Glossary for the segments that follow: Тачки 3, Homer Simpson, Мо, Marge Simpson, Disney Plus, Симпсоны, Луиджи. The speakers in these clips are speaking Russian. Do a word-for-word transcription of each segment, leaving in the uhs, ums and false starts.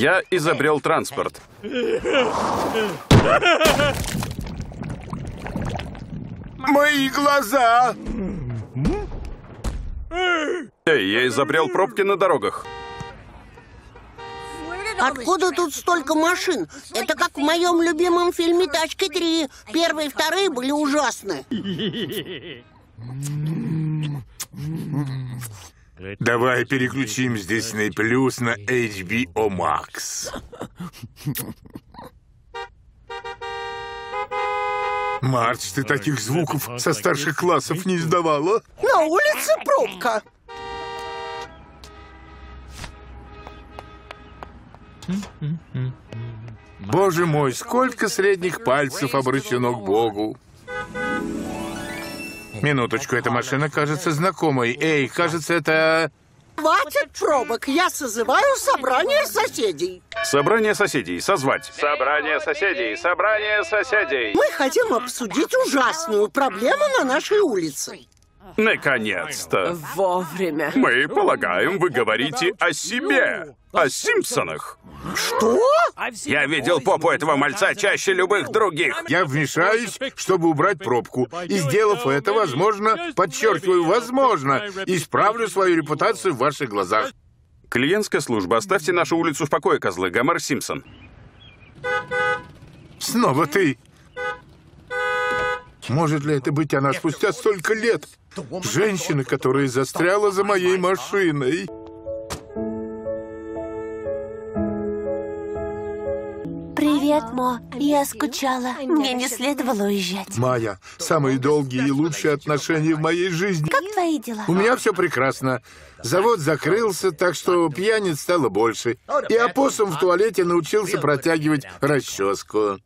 Я изобрел транспорт. Мои глаза! Эй, я изобрел пробки на дорогах. Откуда тут столько машин? Это как в моем любимом фильме «Тачки три». Первые и вторые были ужасны. Давай переключим с Disney Plus на эйч би о Max. Марч, ты таких звуков со старших классов не издавала? На улице пробка. Боже мой, сколько средних пальцев обращено к Богу. Минуточку, эта машина кажется знакомой. Эй, кажется, это... Хватит пробок, я созываю собрание соседей. Собрание соседей, созвать. Собрание соседей, собрание соседей. Мы хотим обсудить ужасную проблему на нашей улице. Наконец-то. Вовремя. Мы полагаем, вы говорите о себе, о Симпсонах. Что? Я видел попу этого мальца чаще любых других. Я вмешаюсь, чтобы убрать пробку. И, сделав это, возможно, подчеркиваю, возможно, исправлю свою репутацию в ваших глазах. Клиентская служба, оставьте нашу улицу в покое, козлы. Гомер Симпсон. Снова ты. Может ли это быть она спустя столько лет? Женщина, которая застряла за моей машиной. Привет, Мо. Я скучала. Мне не следовало уезжать. Майя, самые долгие и лучшие отношения в моей жизни. Как твои дела? У меня все прекрасно. Завод закрылся, так что пьяниц стало больше. И опоссум в туалете научился протягивать расческу.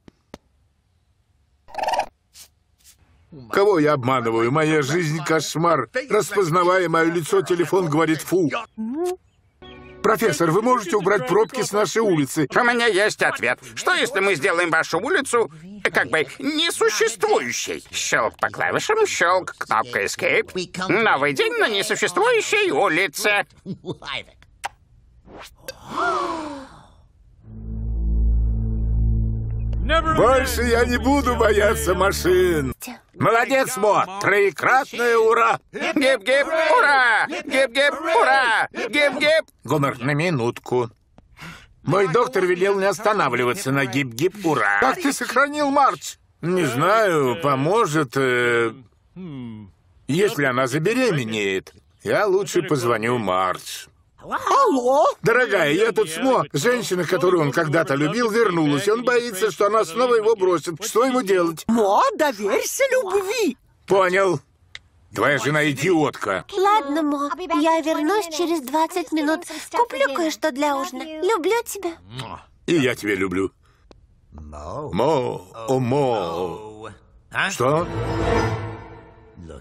Кого я обманываю? Моя жизнь — кошмар. Распознавая мое лицо, телефон говорит «фу». Профессор, вы можете убрать пробки с нашей улицы? У меня есть ответ. Что, если мы сделаем вашу улицу как бы несуществующей? Щелк по клавишам, щелк кнопка Escape. Новый день на несуществующей улице. Больше я не буду бояться машин. Молодец, Мо! Троекратное ура! Гип-гип, ура! Гип-гип, ура! Гип-гип! Гомер, на минутку. Мой доктор велел не останавливаться на гип-гип, ура! Как ты сохранил Марч? Не знаю, поможет. Э, если она забеременеет, я лучше позвоню Марч. Алло! Дорогая, я тут с Мо. Женщина, которую он когда-то любил, вернулась. Он боится, что она снова его бросит. Что ему делать? Мо, доверься любви. Понял. Твоя жена идиотка. Ладно, Мо, я вернусь через двадцать минут. Куплю кое-что для ужина. Люблю тебя. И я тебя люблю. Мо, о, Мо. Что?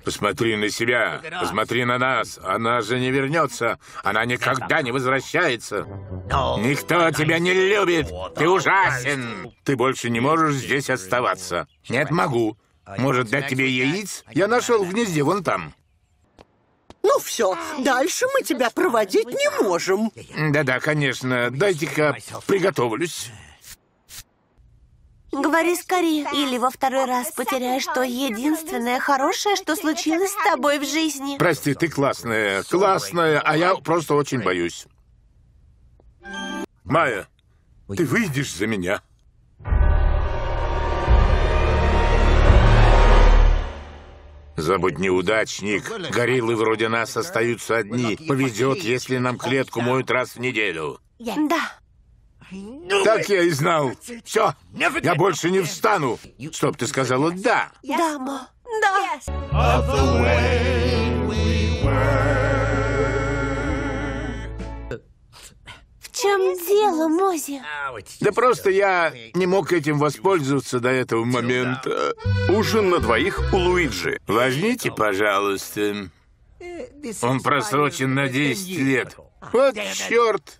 Посмотри на себя, посмотри на нас. Она же не вернется. Она никогда не возвращается. Никто тебя не любит. Ты ужасен. Ты больше не можешь здесь оставаться. Нет, могу. Может, дать тебе яиц? Я нашел в гнезде вон там. Ну все, дальше мы тебя проводить не можем. Да-да, конечно. Дайте-ка приготовлюсь. Говори скорее, или во второй раз потеряешь то единственное хорошее, что случилось с тобой в жизни. Прости, ты классная, классная, а я просто очень боюсь. Майя, ты выйдешь за меня? Забудь, неудачник. Гориллы вроде нас остаются одни. Повезет, если нам клетку моют раз в неделю. Да. Так я и знал. Все, я больше не встану. Стоп, ты сказала «да». Да, Мо, да. В чем дело, Мози? Да просто я не мог этим воспользоваться до этого момента. Ужин на двоих у Луиджи. Возьмите, пожалуйста. Он просрочен на десять лет. Вот черт.